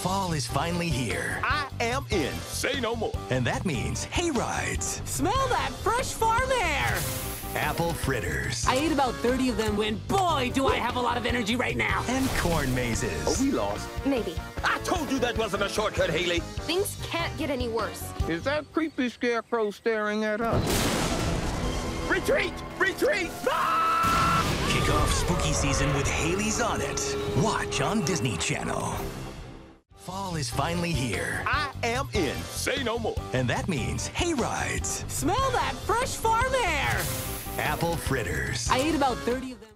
Fall is finally here. I am in. Say no more. And that means hay rides. Smell that fresh farm air. Apple fritters. I ate about 30 of them when, boy, do I have a lot of energy right now. And corn mazes. Are we lost? Maybe. I told you that wasn't a shortcut, Haley. Things can't get any worse. Is that creepy scarecrow staring at us? Retreat! Retreat! Ah! Kick off spooky season with Haley's on It. Watch on Disney Channel. Fall is finally here. I am in. Say no more. And that means hay rides. Smell that fresh farm air. Apple fritters. I ate about 30 of them.